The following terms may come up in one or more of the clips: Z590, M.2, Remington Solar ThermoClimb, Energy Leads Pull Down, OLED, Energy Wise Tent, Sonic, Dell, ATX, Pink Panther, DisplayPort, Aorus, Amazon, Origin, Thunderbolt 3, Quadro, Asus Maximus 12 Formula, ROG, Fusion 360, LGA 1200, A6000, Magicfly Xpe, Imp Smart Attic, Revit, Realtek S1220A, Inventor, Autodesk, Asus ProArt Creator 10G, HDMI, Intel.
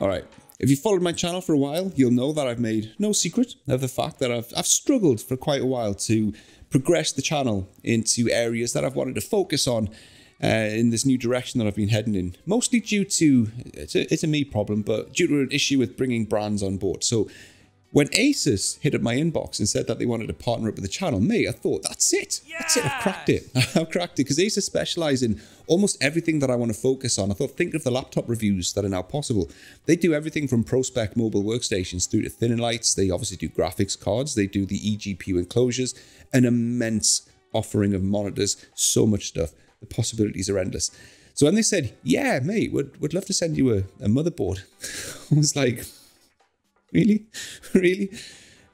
Alright, if you followed my channel for a while, you'll know that I've made no secret of the fact that I've struggled for quite a while to progress the channel into areas that I've wanted to focus on in this new direction that I've been heading in. Mostly due to, it's a me problem, but due to an issue with bringing brands on board. So when Asus hit up my inbox and said that they wanted to partner up with the channel, mate, I thought, that's it. Yes! That's it, I've cracked it. I've cracked it, because Asus specialise in almost everything that I want to focus on. I thought, think of the laptop reviews that are now possible. They do everything from ProSpec mobile workstations through to thinning lights. They obviously do graphics cards. They do the eGPU enclosures, an immense offering of monitors, so much stuff. The possibilities are endless. So when they said, yeah, mate, we'd love to send you a motherboard, I was like, really? Really?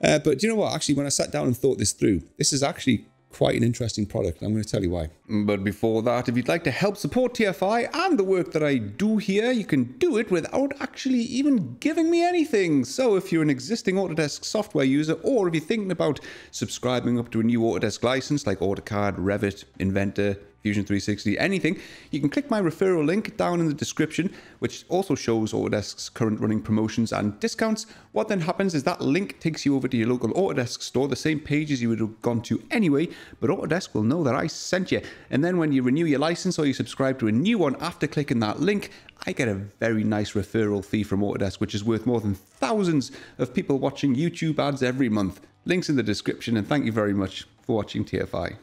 But do you know what? Actually, when I sat down and thought this through, this is actually quite an interesting product. I'm going to tell you why. But before that, if you'd like to help support TFI and the work that I do here, you can do it without actually even giving me anything. So if you're an existing Autodesk software user, or if you're thinking about subscribing up to a new Autodesk license like AutoCAD, Revit, Inventor, Fusion 360, anything, you can click my referral link down in the description, which also shows Autodesk's current running promotions and discounts. What then happens is that link takes you over to your local Autodesk store, the same page as you would have gone to anyway, but Autodesk will know that I sent you. And then when you renew your license or you subscribe to a new one after clicking that link, I get a very nice referral fee from Autodesk, which is worth more than thousands of people watching YouTube ads every month. Links in the description, and thank you very much for watching TFI.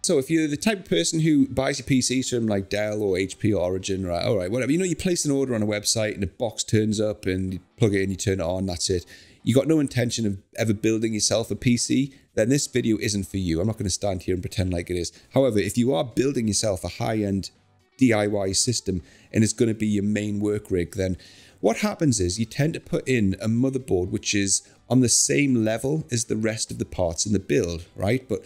So if you're the type of person who buys your PCs from like Dell or HP or Origin, right, all right, whatever, you know, you place an order on a website and the box turns up and you plug it in, you turn it on, that's it. You got no intention of ever building yourself a PC, then this video isn't for you. I'm not going to stand here and pretend like it is. However, if you are building yourself a high-end DIY system and it's going to be your main work rig, then what happens is you tend to put in a motherboard which is on the same level as the rest of the parts in the build, right? But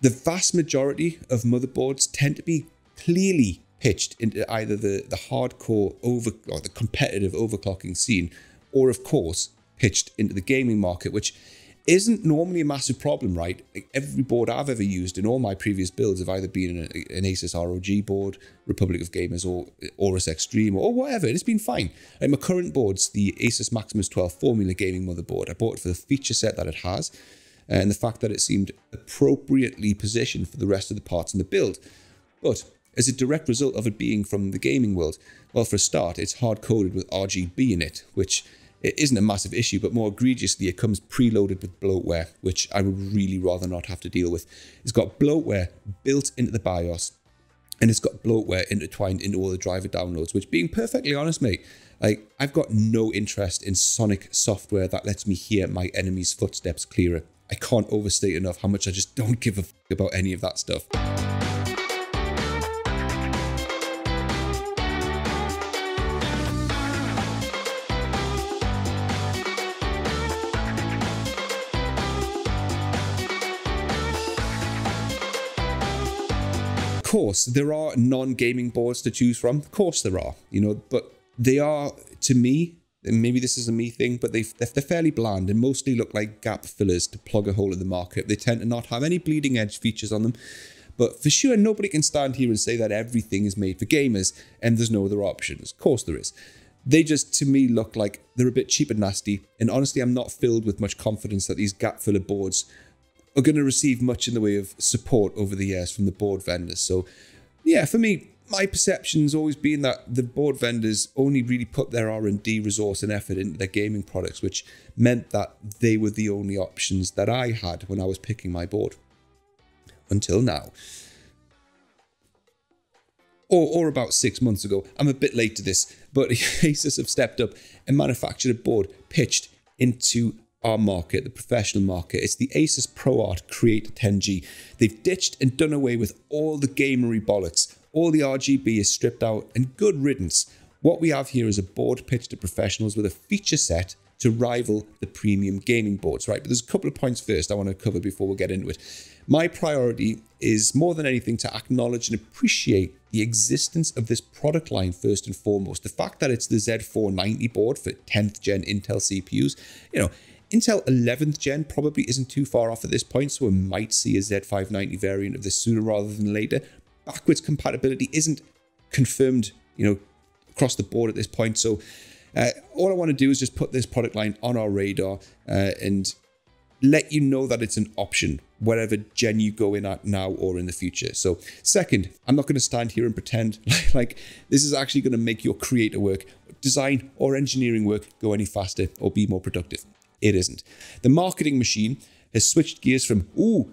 the vast majority of motherboards tend to be clearly pitched into either the hardcore or the competitive overclocking scene, or of course, pitched into the gaming market, which isn't normally a massive problem, right? Like every board I've ever used in all my previous builds have either been an Asus ROG board, Republic of Gamers, or Aorus Extreme, or whatever. It's been fine. Like my current board's the Asus Maximus 12 Formula gaming motherboard. I bought it for the feature set that it has, and the fact that it seemed appropriately positioned for the rest of the parts in the build. But as a direct result of it being from the gaming world, well, for a start, it's hard-coded with RGB in it, which it isn't a massive issue, but more egregiously, it comes preloaded with bloatware, which I would really rather not have to deal with. It's got bloatware built into the BIOS, and it's got bloatware intertwined into all the driver downloads, which, being perfectly honest, mate, like, I've got no interest in Sonic software that lets me hear my enemy's footsteps clearer. I can't overstate enough how much I just don't give a f about any of that stuff. Of course, there are non-gaming boards to choose from. Of course there are, you know, but they are, to me, and maybe this is a me thing, but they're fairly bland and mostly look like gap fillers to plug a hole in the market. They tend to not have any bleeding edge features on them. But for sure, nobody can stand here and say that everything is made for gamers and there's no other options. Of course there is. They just, to me, look like they're a bit cheap and nasty. And honestly, I'm not filled with much confidence that these gap filler boards are going to receive much in the way of support over the years from the board vendors. So yeah, for me, my perception's always been that the board vendors only really put their R&D resource and effort into their gaming products, which meant that they were the only options that I had when I was picking my board. Until now. Or about 6 months ago. I'm a bit late to this, but Asus have stepped up and manufactured a board pitched into our market, the professional market. It's the Asus ProArt Creator 10G. They've ditched and done away with all the gamery bollocks. All the RGB is stripped out, and good riddance. What we have here is a board pitched to professionals with a feature set to rival the premium gaming boards, right? But there's a couple of points first I want to cover before we get into it. My priority is more than anything to acknowledge and appreciate the existence of this product line first and foremost. The fact that it's the Z490 board for 10th gen Intel CPUs, you know, Intel 11th gen probably isn't too far off at this point, so we might see a Z590 variant of this sooner rather than later. Backwards compatibility isn't confirmed, you know, across the board at this point. So All I want to do is just put this product line on our radar and let you know that it's an option, whatever gen you go in at now or in the future. So second, I'm not going to stand here and pretend like this is actually going to make your creator work, design or engineering work go any faster or be more productive. It isn't. The marketing machine has switched gears from, ooh,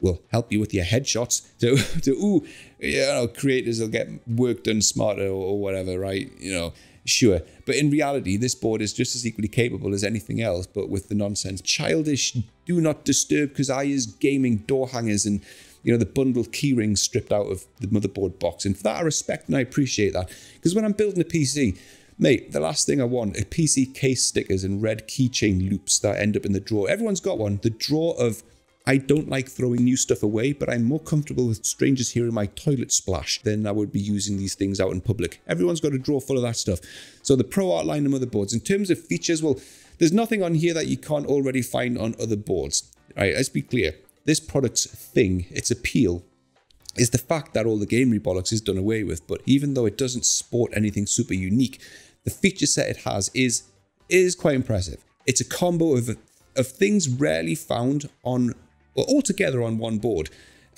we'll help you with your headshots to ooh, you know, creators will get work done smarter or whatever, right? You know, sure. But in reality, this board is just as equally capable as anything else, but with the nonsense childish do not disturb because I is gaming door hangers and, you know, the bundle key rings stripped out of the motherboard box. And for that, I respect and I appreciate that, because when I'm building a PC, mate, the last thing I want are PC case stickers and red keychain loops that end up in the drawer. Everyone's got one. The drawer of, I don't like throwing new stuff away, but I'm more comfortable with strangers hearing my toilet splash than I would be using these things out in public. Everyone's got a drawer full of that stuff. So the ProArt line of motherboards, in terms of features, well, there's nothing on here that you can't already find on other boards. All right, let's be clear. This product's thing, its appeal, is the fact that all the gamery bollocks is done away with, but even though it doesn't sport anything super unique, the feature set it has is quite impressive. It's a combo of things rarely found on, well, altogether on one board,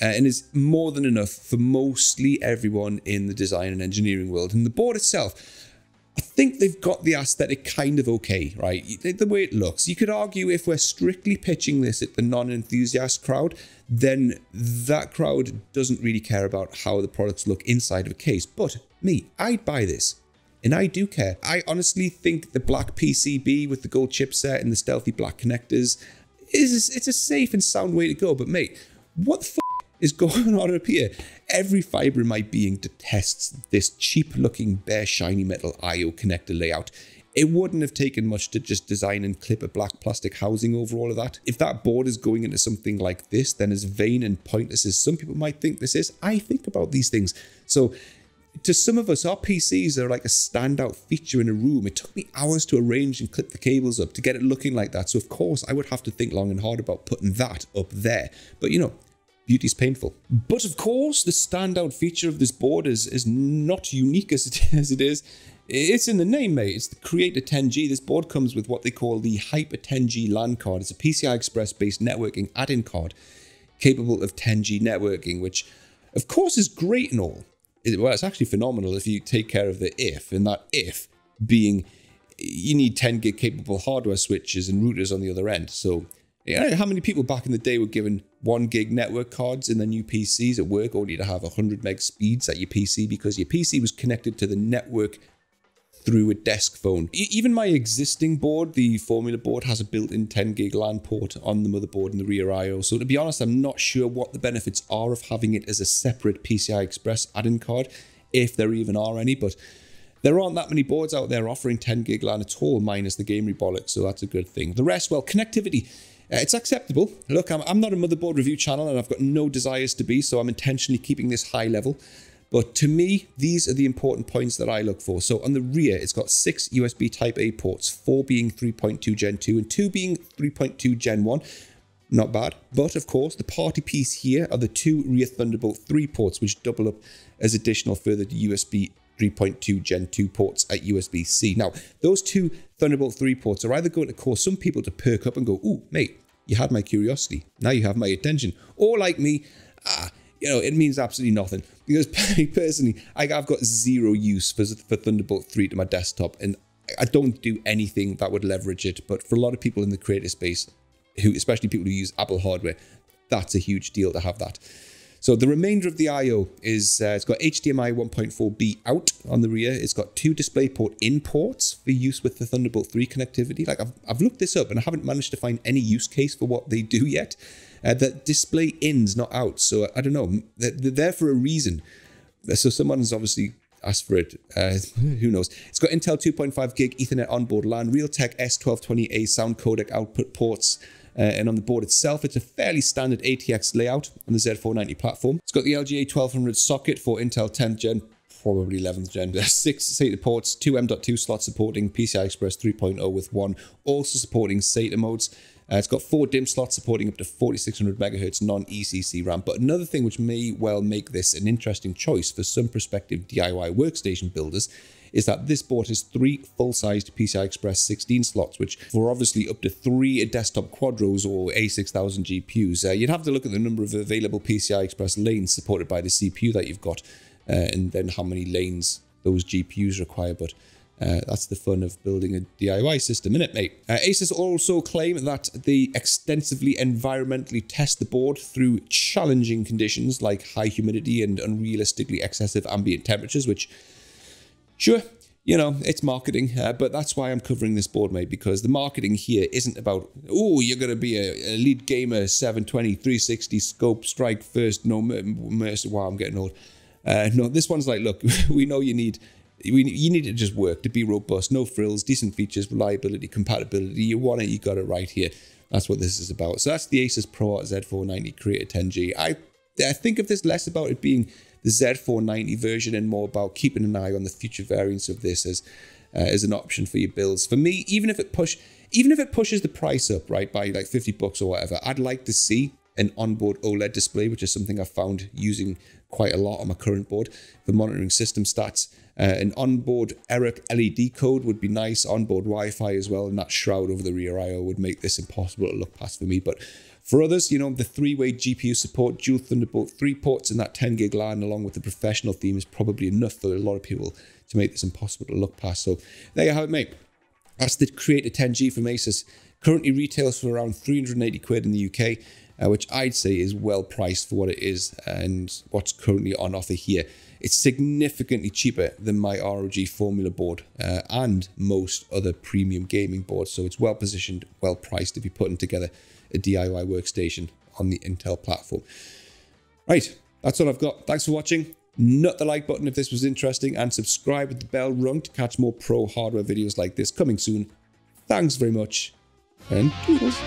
and is more than enough for mostly everyone in the design and engineering world. And the board itself, I think they've got the aesthetic kind of okay, right? The way it looks. You could argue if we're strictly pitching this at the non-enthusiast crowd, then that crowd doesn't really care about how the products look inside of a case. But me, I'd buy this. And I do care. I honestly think the black PCB with the gold chipset and the stealthy black connectors, it's a safe and sound way to go. But mate, what the f is going on up here? Every fiber in my being detests this cheap looking bare shiny metal IO connector layout. It wouldn't have taken much to just design and clip a black plastic housing over all of that. If that board is going into something like this, then as vain and pointless as some people might think this is, I think about these things. So to some of us, our PCs are like a standout feature in a room. It took me hours to arrange and clip the cables up to get it looking like that. So of course I would have to think long and hard about putting that up there. But you know, beauty's painful. But of course the standout feature of this board is not unique as it is. It's in the name, mate. It's the Creator 10G. This board comes with what they call the Hyper 10G LAN card. It's a PCI Express based networking add-in card capable of 10G networking, which of course is great and all. Well, it's actually phenomenal if you take care of the if, and that if being you need 10 gig capable hardware switches and routers on the other end. So I don't know how many people back in the day were given 1 gig network cards in their new PCs at work only to have 100 meg speeds at your PC because your PC was connected to the network through a desk phone. Even my existing board, the Formula board, has a built-in 10 gig LAN port on the motherboard and the rear IO. So to be honest, I'm not sure what the benefits are of having it as a separate PCI Express add-in card, if there even are any, but there aren't that many boards out there offering 10 gig LAN at all, minus the gamery bollocks, so that's a good thing. The rest, well, connectivity. It's acceptable. Look, I'm not a motherboard review channel and I've got no desires to be, so I'm intentionally keeping this high level. But to me, these are the important points that I look for. So on the rear, it's got 6 USB Type-A ports, 4 being 3.2 Gen 2 and 2 being 3.2 Gen 1. Not bad. But of course, the party piece here are the 2 rear Thunderbolt 3 ports, which double up as additional further USB 3.2 Gen 2 ports at USB-C. Now, those 2 Thunderbolt 3 ports are either going to cause some people to perk up and go, ooh, mate, you had my curiosity. Now you have my attention. Or like me, you know, it means absolutely nothing, because personally, I've got zero use for Thunderbolt 3 to my desktop, and I don't do anything that would leverage it. But for a lot of people in the creator space, who, especially people who use Apple hardware, that's a huge deal to have that. So the remainder of the I.O. is, it's got HDMI 1.4B out on the rear. It's got 2 DisplayPort in ports for use with the Thunderbolt 3 connectivity. Like, I've looked this up and I haven't managed to find any use case for what they do yet. That display ins, not out. So I don't know, they're there for a reason. So someone's obviously asked for it, who knows. It's got Intel 2.5 gig Ethernet onboard LAN, Realtek S1220A sound codec output ports. And on the board itself, it's a fairly standard ATX layout on the Z490 platform. It's got the LGA 1200 socket for Intel 10th gen, probably 11th gen, 6 SATA ports, 2 M.2 slots supporting PCI Express 3.0 with 1, also supporting SATA modes. It's got 4 DIMM slots supporting up to 4600 megahertz non-ECC RAM. But another thing which may well make this an interesting choice for some prospective DIY workstation builders is that this board has three full-sized PCI Express 16 slots, which for obviously up to three desktop Quadros or A6000 GPUs. You'd have to look at the number of available PCI Express lanes supported by the CPU that you've got, and then how many lanes those GPUs require, but that's the fun of building a DIY system, innit, mate? Asus also claim that they extensively environmentally test the board through challenging conditions like high humidity and unrealistically excessive ambient temperatures, which, sure, you know, it's marketing, but that's why I'm covering this board, mate, because the marketing here isn't about, oh, you're going to be a lead gamer, 720, 360, scope, strike first, no mercy, wow, I'm getting old. No, this one's like, look, we know you need it to just work, to be robust, no frills, decent features, reliability, compatibility. You want it, you got it right here. That's what this is about. So that's the Asus ProArt Z490 Creator 10G. I think of this less about it being the Z490 version and more about keeping an eye on the future variants of this as an option for your builds. For me, even if it pushes the price up, right, by like $50 or whatever, I'd like to see an onboard OLED display, which is something I've found using quite a lot on my current board for monitoring system stats. An onboard ERIC LED code would be nice, onboard Wi-Fi as well, and that shroud over the rear I/O would make this impossible to look past for me. But for others, you know, the three-way GPU support, dual Thunderbolt 3 ports, and that 10 gig line along with the professional theme is probably enough for a lot of people to make this impossible to look past. So there you have it, mate. That's the Creator 10G from Asus. Currently retails for around 380 quid in the UK, which I'd say is well priced for what it is and what's currently on offer here. It's significantly cheaper than my ROG Formula board and most other premium gaming boards, so it's well positioned, well priced if you're putting together a DIY workstation on the Intel platform. Right, that's all I've got. Thanks for watching. Nut the like button if this was interesting, and subscribe with the bell rung to catch more pro hardware videos like this coming soon. Thanks very much, and toodles.